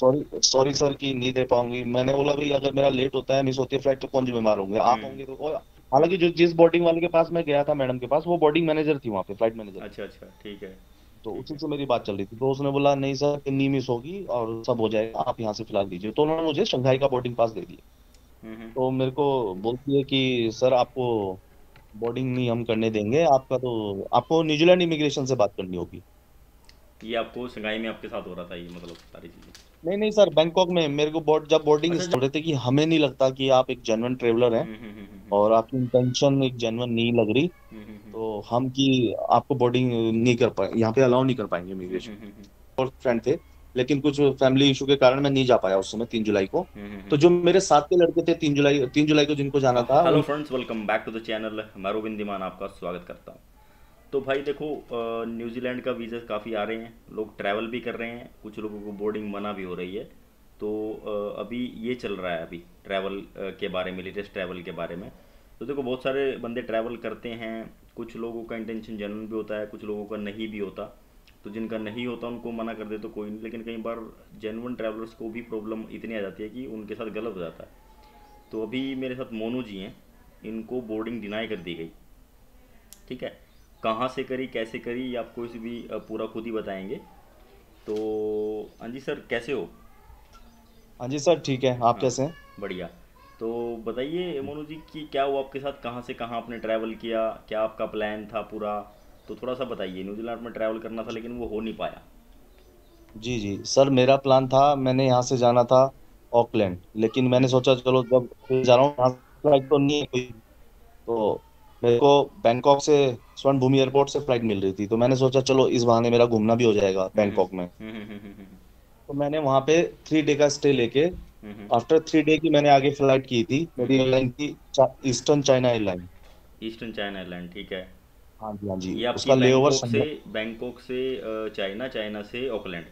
Sorry sir कि नहीं दे पाऊंगी। मैंने बोला भाई अगर मेरा लेट होता है, मिस होती है फ्लाइट, तो कौन जिम्मेदार होंगे, आप होंगे तो। हालांकि जो जिस बोर्डिंग वाले के पास मैं गया था, मैडम के पास, वो बोर्डिंग मैनेजर थी वहाँ पे, फ्लाइट मैनेजर। अच्छा अच्छा, ठीक है। तो उसी से मेरी बात चल रही थी, तो उसने बोला नहीं सर इतनी मिस होगी और सब हो जाएगा, आप यहाँ से फिलहाल दीजिए। तो उन्होंने मुझे शंघाई का बोर्डिंग पास दे दिया। तो मेरे को बोलती है कि सर आपको बोर्डिंग नहीं हम करने देंगे, आपका तो आपको न्यूजीलैंड इमिग्रेशन से बात करनी होगी। ये आपको शंघाई में आपके साथ हो रहा था ये, मतलब सारी चीजें? नहीं नहीं सर, बैंकॉक में मेरे को जब बोर्डिंग स्टार्ट हुई थी कि हमें नहीं लगता कि आप एक जेन्युइन ट्रेवलर हैं और आपकी इंटेंशन एक जेन्युइन नहीं लग रही, तो हम कि आपको बोर्डिंग नहीं कर पाएंगे, यहाँ पे अलाउ नहीं कर पाएंगे इमिग्रेशन। और फ्रेंड थे, लेकिन कुछ फैमिली इशू के कारण मैं नहीं जा पाया उस समय 3 जुलाई को। तो जो मेरे साथ के लड़के थे 3 जुलाई को जिनको जाना था। Hello friends, welcome back to the channel, मैं रोबिन दीमान आपका स्वागत करता हूँ। तो भाई देखो, न्यूजीलैंड का वीज़ा काफ़ी आ रहे हैं, लोग ट्रैवल भी कर रहे हैं, कुछ लोगों को बोर्डिंग मना भी हो रही है। तो अभी ये चल रहा है अभी ट्रैवल के बारे में, लेटेस्ट ट्रैवल के बारे में। तो देखो बहुत सारे बंदे ट्रैवल करते हैं, कुछ लोगों का इंटेंशन जेन्युइन भी होता है, कुछ लोगों का नहीं भी होता। तो जिनका नहीं होता उनको मना कर दे तो कोई नहीं, लेकिन कई बार जेन्युइन ट्रैवलर्स को भी प्रॉब्लम इतनी आ जाती है कि उनके साथ गलत हो जाता है। तो अभी मेरे साथ मोनू जी हैं, इनको बोर्डिंग डिनाई कर दी गई। ठीक है, कहाँ से करी कैसे करी ये आपको इसे भी पूरा खुद ही बताएंगे। तो हाँ जी सर, कैसे हो? हाँ जी सर, ठीक है, आप हाँ, कैसे हैं? बढ़िया। तो बताइए मोनू जी कि क्या हुआ आपके साथ, कहाँ से कहाँ आपने ट्रैवल किया, क्या आपका प्लान था पूरा, तो थोड़ा सा बताइए। न्यूजीलैंड में ट्रैवल करना था लेकिन वो हो नहीं पाया। जी जी सर, मेरा प्लान था, मैंने यहाँ से जाना था ऑकलैंड, लेकिन मैंने सोचा चलो जब जा रहा हूँ तो नहीं है, तो मेरे को बैंकॉक से स्वर्ण भूमि एयरपोर्ट से फ्लाइट मिल रही थी। तो मैंने सोचा चलो इस बहाने मेरा घूमना भी हो जाएगा बैंकॉक में। तो मैंने वहाँ पे 3 डे का स्टे लेके, आफ्टर 3 डे की मैंने आगे फ्लाइट की थी। मेरी एयरलाइन थी eastern China airline. Eastern China airline, ठीक है। हाँ जी हाँ जी, उसका लेओवर बैंकॉक से चाइना, चाइना से ऑकलैंड।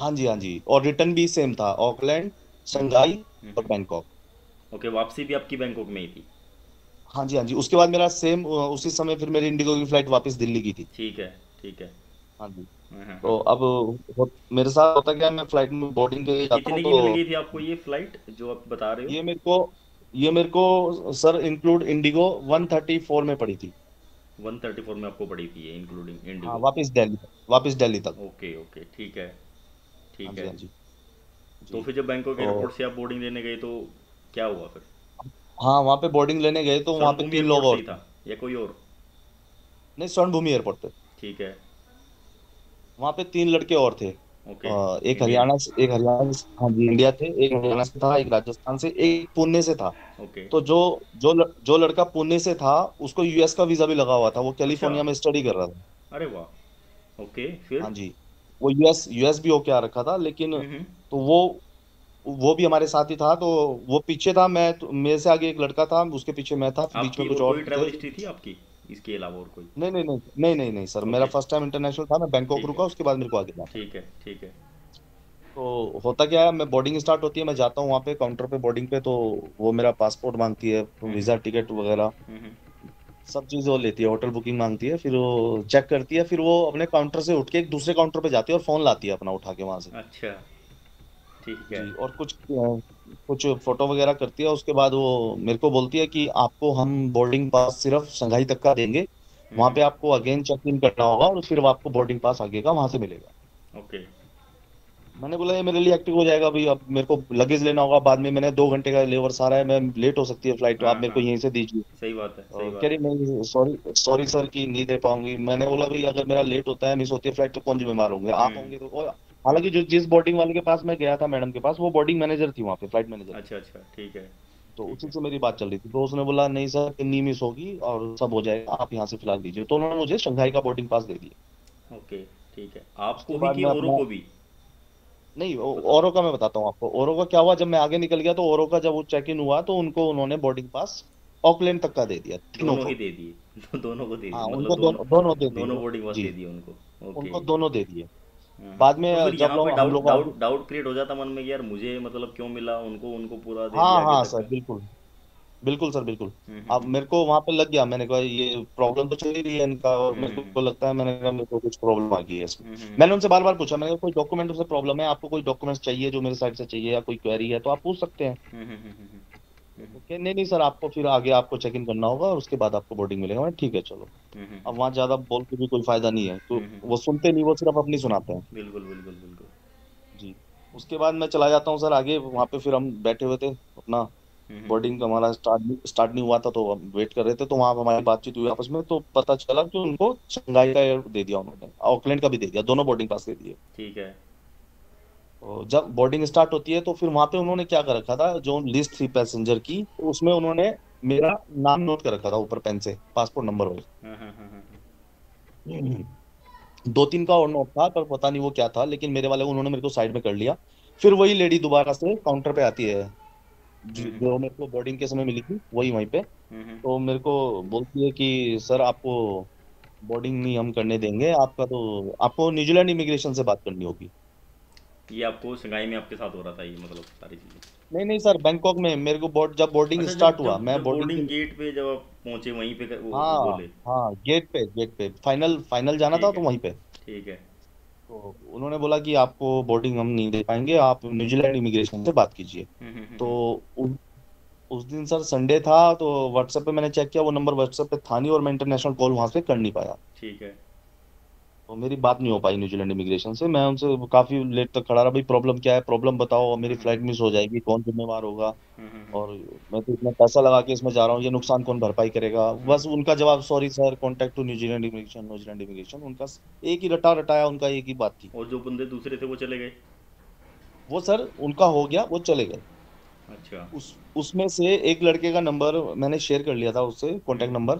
हाँ जी हाँ जी, और रिटर्न भी सेम था, ऑकलैंड, शंघाई और बैंकॉक। ओके, वापसी भी आपकी बैंकॉक में ही थी? हाँ जी हाँ जी, उसके बाद मेरा सेम उसी समय फिर मेरी इंडिगो की फ्लाइट वापस दिल्ली की थी। ठीक है ठीक है, हाँ जी। तो अब मेरे साथ होता क्या, मैं फ्लाइट में बोर्डिंग के लिए जाता हूँ। कितने की मिली थी आपको ये फ्लाइट जो आप बता रहे हो? ये मेरे को सर इंक्लूड इंडिगो 134 में पड़ी थी। 134 में आपको पड़ी थी ये, इंक्लूडिंग इंडिगो। हाँ, वापस दिल्ली तक। ओके ओके, ठीक है ठीक है। तो फिर जब बैंकॉक एयरपोर्ट से आप बोर्डिंग लेने गए तो क्या हुआ फिर? हाँ, वहाँ पे बोर्डिंग लेने गए तो वहाँ पे 3 लोग और था या कोई और? नहीं, स्वर्ण भूमि एयरपोर्ट पे। ठीक है, वहाँ पे 3 लड़के और थे। ओके, एक हरियाणा, हाँ जी इंडिया थे, एक हरियाणा से था, एक राजस्थान से, एक पुणे से था। ओके, तो जो लड़का पुणे से था उसको यूएस का वीजा भी लगा हुआ था, वो कैलिफोर्निया में स्टडी कर रहा था। अरे वाह, ओके। फिर हाँ जी, वो यूएस भी होके आ रखा था, लेकिन तो वो भी हमारे साथ ही था। तो वो पीछे था, मैं मेरे से आगे एक लड़का था, उसके पीछे मैं था, बीच में कुछ और। कोई ट्रैवल हिस्ट्री थी आपकी इसके अलावा और कोई? नहीं सर, मेरा फर्स्ट टाइम इंटरनेशनल था। मैं बैंकॉक रुका, उसके बाद मेरे को आगे था। ठीक है ठीक है। तो होता क्या है, मैं बोर्डिंग स्टार्ट होती है, मैं जाता हूँ वहाँ पे काउंटर पे बोर्डिंग पे, तो वो मेरा पासपोर्ट मांगती है, वीजा टिकट वगैरह सब चीज़ वो लेती है, होटल बुकिंग मांगती है, फिर वो चेक करती है, फिर वो अपने काउंटर से उठ के एक दूसरे काउंटर पे जाती है और फोन लाती है अपना उठा के वहाँ से। अच्छा, ठीक है। और कुछ फोटो वगैरह करती है, उसके बाद वो मेरे को बोलती है कि आपको हम बोर्डिंग पास सिर्फ शंघाई तक का देंगे, वहाँ पे आपको अगेन चेक इन करना होगा और फिर आपको बोर्डिंग पास आगे का वहाँ से मिलेगा। ओके, मैंने बोला ये मेरे लिए एक्टिव हो जाएगा भाई, अब मेरे को लगेज लेना होगा, बाद में मैंने 2 घंटे का लेवर सारा है, मैं लेट हो सकती है फ्लाइट, आप मेरे को यहीं से दीजिए। सही बात है, कह रही मैं सॉरी सर कि नहीं दे पाऊंगी। मैंने बोला भाई अगर मेरा लेट होता है, मिस होती है फ्लाइट, तो कौन जिम्मेदार होंगे, आप होंगे तो। हालांकि जो जिस बोर्डिंग वाले के पास मैं गया था, मैडम के पास, वो बोर्डिंग मैनेजर थी वहाँ पे, फ्लाइट मैनेजर। अच्छा अच्छा, ठीक है। तो उसी से मेरी बात चल रही थी, तो उसने बोला नहीं सर इतनी मिस होगी और सब हो जाएगा, आप यहाँ से फिलहाल दीजिए। तो उन्होंने मुझे शंघाई का बोर्डिंग पास दे दिया। ओके ठीक है, आपको भी कि औरों को भी? नहीं, औरों का मैं बताता हूँ आपको। औरों का क्या हुआ, जब मैं आगे निकल गया तो औरों का जब वो चेक इन हुआ तो उनको उन्होंने बोर्डिंग पास ऑकलैंड तक का दे दिया। दोनों को दे दिए। बाद में तो जब डाउट क्रिएट हो जाता मन में, यार मुझे मतलब क्यों मिला, उनको पूरा दे दिया। हाँ हाँ सर, बिल्कुल बिल्कुल सर बिल्कुल। अब मेरे को वहाँ पे लग गया, मैंने कहा ये प्रॉब्लम तो चल ही रही है इनका, और मेरे को लगता है मैंने कहा कुछ प्रॉब्लम आ गई है इसमें। मैंने उनसे बार बार पूछा, मैंने कहा कोई डॉक्यूमेंट से प्रॉब्लम है, आपको कोई डॉक्यूमेंट्स चाहिए जो मेरे साइड से चाहिए या कोई क्वेरी है तो आप पूछ सकते हैं। Okay, नहीं सर आपको फिर आगे आपको चेक इन करना होगा और उसके बाद आपको बोर्डिंग मिलेगा। ठीक है चलो। अब वहाँ ज्यादा बोल के भी कोई फायदा नहीं है, तो वो सुनते नहीं, वो सिर्फ अपनी सुनाते हैं। बिल्कुल बिल्कुल बिल्कुल जी। उसके बाद मैं चला जाता हूँ सर आगे। वहाँ पे फिर हम बैठे हुए थे, अपना बोर्डिंग का हमारा स्टार्ट नहीं हुआ था तो हम वेट कर रहे थे। तो वहाँ हमारी बातचीत हुई आपस में, तो पता चला कि उनको शंघाई का एयर दे दिया उन्होंने, ऑकलैंड का भी दे दिया, दोनों बोर्डिंग पास दे दिए। ठीक है। जब बोर्डिंग स्टार्ट होती है तो फिर वहाँ पे उन्होंने क्या कर रखा था, जो लिस्ट थी पैसेंजर की उसमें उन्होंने मेरा नाम नोट कर रखा था ऊपर पेन से, पासपोर्ट नंबर वाइज 2-3 का और नोट था, पर पता नहीं वो क्या था, लेकिन मेरे वाले उन्होंने मेरे को साइड में कर लिया। फिर वही लेडी दोबारा से काउंटर पे आती है जो मेरे को बोर्डिंग के समय मिली थी, वही वहीं पे। तो मेरे को बोलती है कि सर आपको बोर्डिंग नहीं हम करने देंगे, आपका तो आपको न्यूजीलैंड इमिग्रेशन से बात करनी होगी। ये आपको शंघाई में आपके साथ हो रहा था ये, मतलब सारी चीजें? नहीं नहीं सर, बैंकॉक में मेरे को जब बोर्डिंग स्टार्ट हुआ, मैं बोर्डिंग गेट पे जब आप पहुंचे वहीं पे बोले। हाँ गेट पे फाइनल जाना था तो वहीं पे। ठीक है। तो उन्होंने बोला कि आपको बोर्डिंग हम नहीं दे पाएंगे, आप न्यूजीलैंड इमिग्रेशन से बात कीजिए। तो उस दिन सर संडे था, तो व्हाट्सएप पे मैंने चेक किया, वो नंबर व्हाट्सएप पे था नहीं और मैं इंटरनेशनल कॉल वहाँ से कर नहीं पाया। ठीक है। तो मेरी बात नहीं हो पाई न्यूजीलैंड इमिग्रेशन से। मैं उनसे काफी लेट तक खड़ा रहा, भाई प्रॉब्लम क्या है, प्रॉब्लम बताओ, मेरी फ्लाइट मिस हो जाएगी, कौन जिम्मेवार होगा, और मैं तो इतना पैसा लगा के इसमें जा रहा हूँ, ये नुकसान कौन भरपाई करेगा। बस उनका जवाब, sorry sir, contact to New Zealand immigration. उनका एक ही रटा रटाया, उनका एक ही बात थी। और जो बंदे दूसरे थे वो चले गए? वो सर उनका हो गया, वो चले गए। अच्छा। उसमें से एक लड़के का नंबर मैंने शेयर कर लिया था उससे, कॉन्टेक्ट नंबर,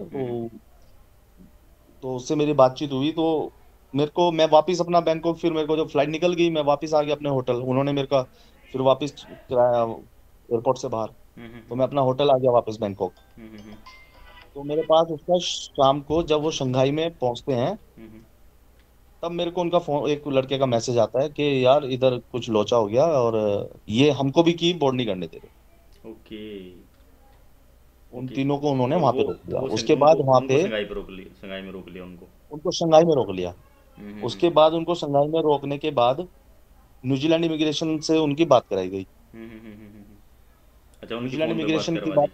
तो उससे मेरी बातचीत हुई। तो मेरे को, मैं वापस अपना बैंकॉक, फिर मेरे को जब फ्लाइट निकल गई मैं वापस आ गया अपने होटल, उन्होंने मेरे का फिर वापस कराया एयरपोर्ट से बाहर, तो मैं अपना होटल आ गया वापस बैंकॉक। तो मेरे पास उसका शाम को जब वो शंघाई में पहुंचते हैं तब मेरे को उनका फोन, एक लड़के का मैसेज आता है कि यार इधर कुछ लोचा हो गया और ये हमको भी की बोर्ड नहीं करने दे रहे। उन तीनों को उन्होंने वहाँ पे रोक दिया। उसके बाद वहाँ पे उनको शंघाई में रोक लिया। उसके बाद उनको शंघाई में रोकने के बाद न्यूजीलैंड इमिग्रेशन से उनकी बात कराई गई। अच्छा, न्यूजीलैंड इमिग्रेशन की बात,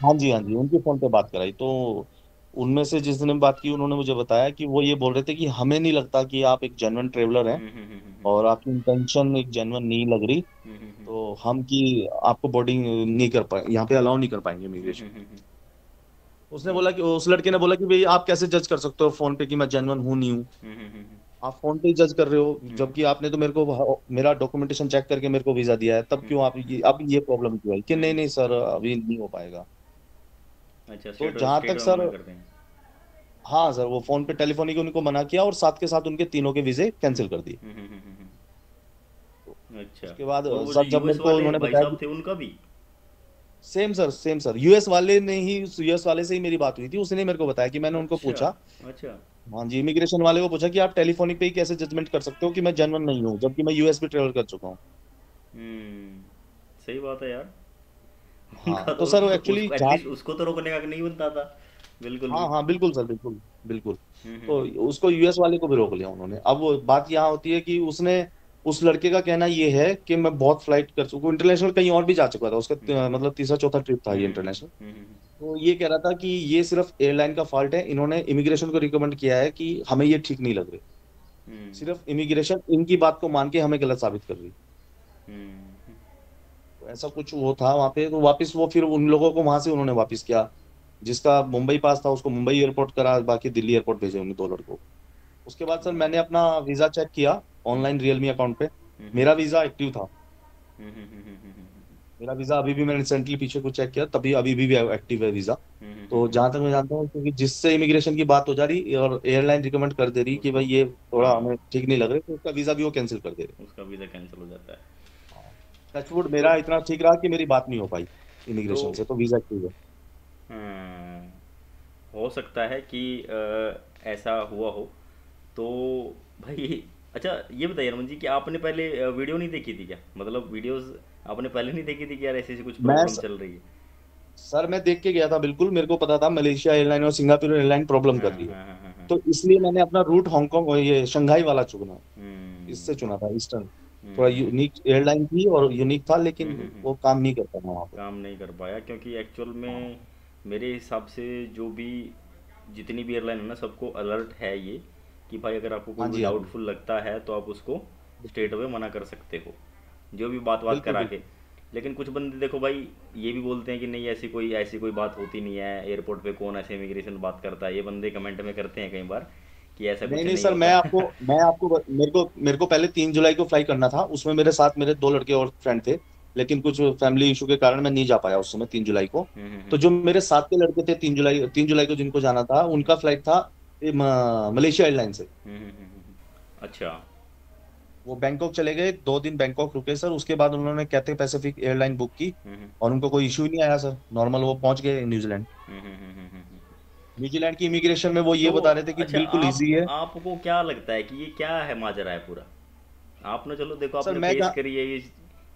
हाँ जी हाँ जी, उनके फोन पे बात कराई। तो उनमें से जिस दिन बात की उन्होंने मुझे बताया कि वो ये बोल रहे थे कि हमें नहीं लगता कि आप एक जेन्युइन ट्रेवलर हैं और आपकी इंटेंशन एक जेन्युइन नहीं लग रही, तो हम कि आपको बोर्डिंग नहीं कर पाएंगे, यहाँ पे अलाउ नहीं कर पाएंगे इमिग्रेशन। उसने बोला कि, उस लड़के ने बोला कि भाई आप कैसे जज कर सकते हो फोन पे कि मैं जेन्युइन हूँ नहीं हूँ, आप फोन पे जज कर रहे हो, जबकि आपने तो मेरे को, मेरा डॉक्यूमेंटेशन चेक करके मेरे को वीजा दिया है, तब क्यों आप ये प्रॉब्लम क्यों आई? कि नहीं नहीं सर अभी नहीं हो पाएगा। अच्छा, तो जहाँ तक सर, हाँ सर, वो फोन पे टेलीफोनिक उनको मना किया और साथ के साथ उनके तीनों के वीजे कैंसिल कर दिए। अच्छा। उसके बाद सर जब मेरे को उन्होंने बताया थे उनका भी सेम सर यूएस वाले से ही मेरी बात हुई थी, उसने मेरे को बताया कि मैंने उनको पूछा, अच्छा हाँ जी, इमिग्रेशन वाले को पूछा कि आप टेलीफोनिक पे ही कैसे जजमेंट कर सकते हो कि मैं जेन्युइन नहीं हूँ, जबकि मैं यूएस पे ट्रेवल कर चुका हूँ। सही बात है यार। हाँ, तो सर एक्चुअली उसको तो रोकने का नहीं बनता था। बिल्कुल। हाँ बिल्कुल सर बिल्कुल बिल्कुल। तो उसको यूएस वाले को भी रोक लिया उन्होंने। अब वो बात यहाँ होती है कि उसने, उस लड़के का कहना ये है कि मैं बहुत फ्लाइट कर चुका हूँ, इंटरनेशनल कहीं और भी जा चुका था, उसका मतलब 3-4 ट्रिप था ये इंटरनेशनल। तो ये कह रहा था कि ये सिर्फ एयरलाइन का फॉल्ट है, इन्होंने इमिग्रेशन को रिकमेंड किया है कि हमें ये ठीक नहीं लग रही, सिर्फ इमिग्रेशन इनकी बात को मान के हमें गलत साबित कर रही, ऐसा कुछ वो था वहाँ पे। तो वापस वो फिर उन लोगों को वहाँ से उन्होंने वापस किया, जिसका मुंबई पास था उसको मुंबई एयरपोर्ट करा, बाकी दिल्ली एयरपोर्ट भेजे उन 2 लड़कों। उसके बाद सर मैंने अपना वीज़ा चेक किया ऑनलाइन रियलमी अकाउंट पे, मेरा वीज़ा एक्टिव था। मेरा वीज़ा अभी भी, मैंने रिसेंटली पीछे कुछ चेक किया तभी, अभी भी एक्टिव है वीज़ा। तो जहाँ तक मैं जानता हूँ, क्योंकि जिससे इमिग्रेशन की बात हो जा रही और एयरलाइन रिकमेंड कर दे रही कि भाई ये थोड़ा हमें ठीक नहीं लग रहा, तो उसका वीज़ा भी वो कैंसिल कर दे रहे, उसका वीज़ा कैंसिल हो जाता है। टचवुड मेरा इतना ठीक रहा कि मेरी बात नहीं हो पाई इमिग्रेशन से, तो वीजा एक्टिव है। हो सकता है कि ऐसा हुआ हो। तो भाई अच्छा ये बताइए रमन जी कि आपने पहले वीडियो नहीं देखी थी क्या, मतलब वीडियोस आपने पहले नहीं देखी थी कि यार ऐसी कुछ प्रॉब्लम चल रही है? सर मैं देख के गया था, बिल्कुल मेरे को पता था मलेशिया एयरलाइन और सिंगापुर एयरलाइन प्रॉब्लम कर रही है, तो इसलिए मैंने अपना रूट हांगकॉन्ग ये शंघाई वाला चुना, इससे चुना था। ईस्टर्न थोड़ा यूनिक एयरलाइन थी और यूनिक था, लेकिन वो काम नहीं कर पाया वहाँ पर, काम नहीं कर पाया क्योंकि एक्चुअल में मेरे हिसाब से जो भी जितनी भी एयरलाइन है ना सबको अलर्ट है ये कि भाई अगर आपको कोई डाउटफुल लगता है तो आप उसको स्ट्रेट अवे मना कर सकते हो, जो भी बात करा के। लेकिन कुछ बंदे देखो भाई ये भी बोलते हैं कि नहीं ऐसी कोई बात होती नहीं है एयरपोर्ट पे, कौन ऐसे इमिग्रेशन बात करता है, ये बंदे कमेंट में करते हैं कई बार कि ऐसा कुछ नहीं सर मेरे को पहले 3 जुलाई को फ्लाई करना था, उसमें मेरे साथ मेरे 2 लड़के और फ्रेंड थे, लेकिन कुछ फैमिली इशू के कारण मैं नहीं जा पाया उस समय 3 जुलाई को। तो जो मेरे साथ के लड़के थे 3 जुलाई को जिनको जाना था, उनका फ्लाइट था मलेशिया एयरलाइन से। अच्छा, वो बैंकॉक चले गए, 2 दिन बैंकॉक रुके सर, उसके बाद उन्होंने कैथे पैसिफिक एयरलाइन बुक की और उनको कोई इश्यू नहीं आया सर, नॉर्मल वो पहुंच गए न्यूजीलैंड। न्यूजीलैंड की इमिग्रेशन में वो ये बता रहे थे कि बिल्कुल इजी है। आपको क्या लगता है कि ये क्या है माजरा है पूरा? आपने चलो देखो आपने फेस करी है ये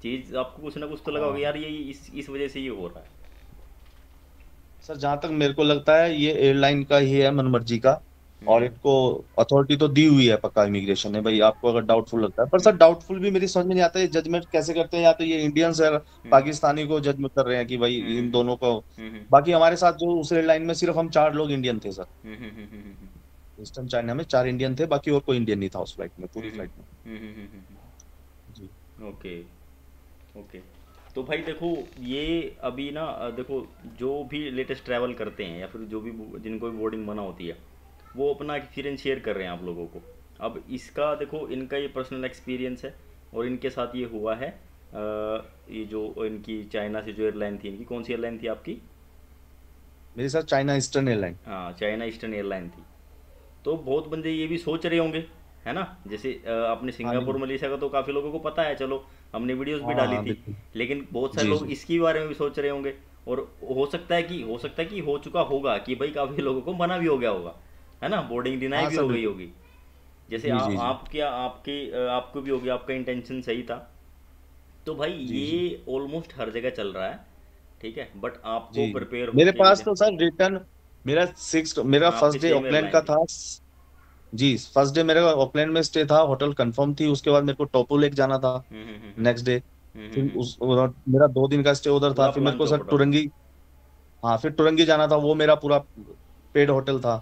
चीज, आपको कुछ ना कुछ तो लगा होगा यार ये इस वजह से ये हो रहा है। सर जहाँ तक मेरे को लगता है ये एयरलाइन का ही है मनमर्जी का, और इनको अथॉरिटी तो दी हुई है पक्का इमिग्रेशन ने, भाई आपको अगर डाउटफुल लगता है। पर सर डाउटफुल भी मेरी समझ में नहीं आता है जजमेंट कैसे करते हैं, या तो ये इंडियंस है पाकिस्तानी को जज कर रहे हैं कि भाई इन दोनों को। बाकी हमारे साथ जो उस एयरलाइन में सिर्फ हम 4 लोग इंडियन थे सर, ईस्टर्न चाइना में 4 इंडियन थे, बाकी और कोई इंडियन नहीं था उस फ्लाइट में, पूरी फ्लाइट में। ओके ओके, तो भाई देखो ये अभी ना देखो जो भी लेटेस्ट ट्रैवल करते हैं या फिर जो भी जिनको भी बोर्डिंग मना होती है वो अपना एक्सपीरियंस शेयर कर रहे हैं आप लोगों को। अब इसका देखो इनका ये पर्सनल एक्सपीरियंस है और इनके साथ ये हुआ है ये जो इनकी चाइना से जो एयरलाइन थी, इनकी कौन सी एयरलाइन थी आपकी? मेरे साथ चाइना ईस्टर्न एयरलाइन। हाँ चाइना ईस्टर्न एयरलाइन थी। तो बहुत बंदे ये भी सोच रहे होंगे है ना, जैसे आपने सिंगापुर मलेशिया का तो काफ़ी लोगों को पता है, चलो हमने वीडियोस भी डाली थी, लेकिन बहुत सारे लोग इसके बारे में भी सोच रहे होंगे और हो सकता है कि हो चुका होगा कि भाई काफ़ी लोगों को मना भी हो गया होगा है ना, बोर्डिंग डिनाई भी हो गई होगी। जैसे आपको भी हो गया, आपका इंटेंशन सही था। तो भाई ये ऑलमोस्ट हर जगह चल रहा है, ठीक है, बट आपको प्रिपेयर। मेरे पास तो सर रिटर्न मेरा फर्स्ट डे ऑकलैंड का था जी, फर्स्ट डे मेरा ऑकलैंड में स्टे था, होटल कंफर्म थी। उसके बाद मेरे को टोपो लेक जाना था नेक्स्ट डे, फिर मेरा 2 दिन का स्टे उधर था। फिर मेरे को सर टुरंगी, हाँ फिर टुरंगी जाना था, वो मेरा पूरा पेड होटल था।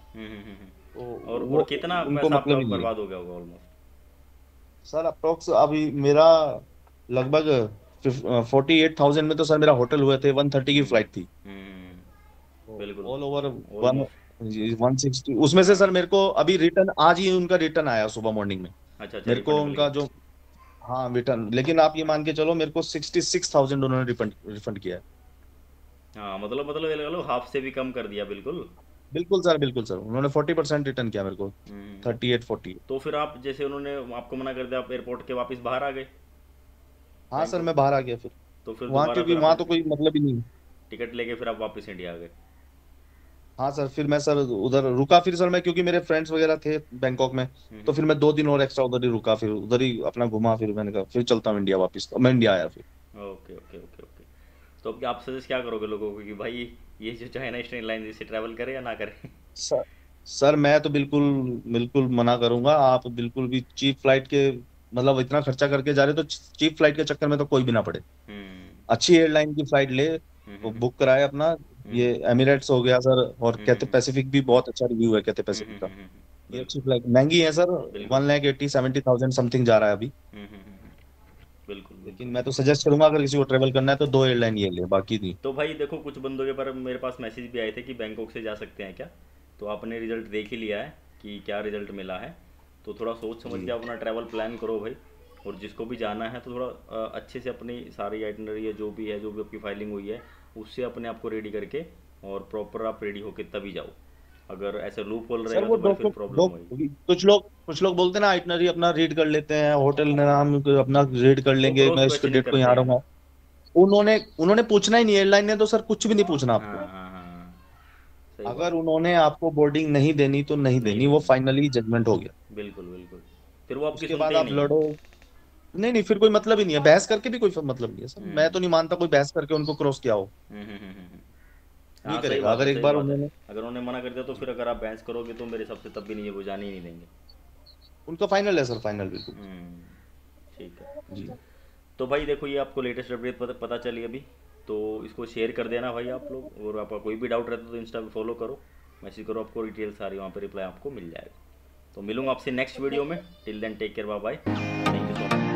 और कितना उनको मतलब बर्बाद हो गया होगा ऑलमोस्ट सर? अप्रोक्स अभी मेरा लगभग 48,000 में तो सर मेरा होटल हुए थे, 130 की फ्लाइट थी, बिल्कुल ऑल ओवर 160। उसमें से सर मेरे को अभी रिटर्न आज ही उनका रिटर्न आया सुबह मॉर्निंग में। अच्छा, मेरे को उनका जो हाँ रिटर्न, लेकिन आप ये मान के चलो मेरे को 66,000 उन्होंने रिफंड किया है। हाँ मतलब हाफ से भी कम कर दिया। बिल्कुल सर उन्होंने 40% रिटर्न किया मेरे को, 38-40। तो फिर आप जैसे उन्होंने आपको मना कर दिया, आप एयरपोर्ट के वापस बाहर आ गए? हाँ सर मैं बाहर आ गया। फिर वहाँ तो कोई मतलब ही नहीं, टिकट लेके फिर आप वापस इंडिया आ गए? हाँ सर फिर मैं सर उधर रुका। फिर सर मैं क्योंकि मेरे फ्रेंड्स वगैरह थे बैंकॉक में, तो फिर मैं 2 दिन और एक्स्ट्रा उधर ही रुका, फिर उधर ही अपना घुमा। फिर मैंने कहा फिर चलता हूँ इंडिया वापस, तो मैं इंडिया आया फिर। ओके ओके ओके ओके, तो अब आप सजेस्ट क्या करोगे लोगों को कि भाई ये जो चाइना ईस्टर्न एयरलाइन से ट्रैवल करे या ना करे? सर मैं तो बिल्कुल मना करूँगा। आप बिल्कुल भी चीप फ्लाइट के मतलब इतना खर्चा करके जा रहे, तो चीप फ्लाइट के चक्कर में तो कोई भी ना पड़े, अच्छी एयरलाइन की फ्लाइट ले, बुक कराए अपना। ये एमिरेट्स हो गया सर, और कैथे पैसिफिक भी बहुत अच्छा रिव्यू है कैथे पैसिफिक का, ये अच्छी फ्लाइट। महंगी है सर, 1,80,000-1,70,000 समथिंग जा रहा है अभी। बिल्कुल, लेकिन मैं तो सजेस्ट करूंगा अगर किसी को ट्रेवल करना है तो 2 एयरलाइन ये ले, बाकी नहीं। तो भाई देखो कुछ बंदों के पर मेरे पास मैसेज भी आए थे कि बैंकॉक से जा सकते हैं क्या, तो आपने रिजल्ट देख ही लिया है कि क्या रिजल्ट मिला है? तो थोड़ा सोच समझ के अपना ट्रैवल प्लान करो भाई, और जिसको भी जाना है तो थोड़ा अच्छे से अपनी सारी आइटनरी है जो भी आपकी फाइलिंग हुई है उससे अपने आप को रेडी करके और प्रॉपर आप रेडी होके तभी जाओ। अगर ऐसे लूप होल रहेगा तो फिर प्रॉब्लम होगी। कुछ लोग बोलते हैं ना आइटनरी अपना रीड कर लेते हैं, होटल नाम अपना रीड कर लेंगे, मैं इसके डेट को यहाँ रहूँगा। उन्होंने पूछना ही नहीं, एयरलाइन ने तो सर कुछ भी नहीं पूछना आपको। अगर उन्होंने आपको बोर्डिंग नहीं देनी तो नहीं देनी, वो फाइनली जजमेंट हो गया। बिल्कुल बिल्कुल, फिर वो आपके बाद आप लड़ो नहीं, फिर कोई मतलब ही नहीं है, बहस करके भी कोई मतलब नहीं है सर। मैं तो नहीं मानता कोई बहस करके उनको क्रॉस किया हो। नहीं करेगा। अगर एक बार उन्होंने मना कर दिया तो फिर अगर आप बैंस करोगे तो मेरे हिसाब से तब भी नहीं, वो जाने ही नहीं देंगे। उनका फाइनल है सर, फाइनल बिल्कुल ठीक है जी। तो भाई देखो ये आपको लेटेस्ट अपडेट पता चली अभी, तो इसको शेयर कर देना भाई आप लोग, और आपका कोई भी डाउट रहता है तो इंस्टा पे फॉलो करो, मैसेज करो, आपको डिटेल सारी वहाँ पे रिप्लाई आपको मिल जाएगा। तो मिलूंगा आपसे नेक्स्ट वीडियो में, till then take care, bye bye, thank you so much.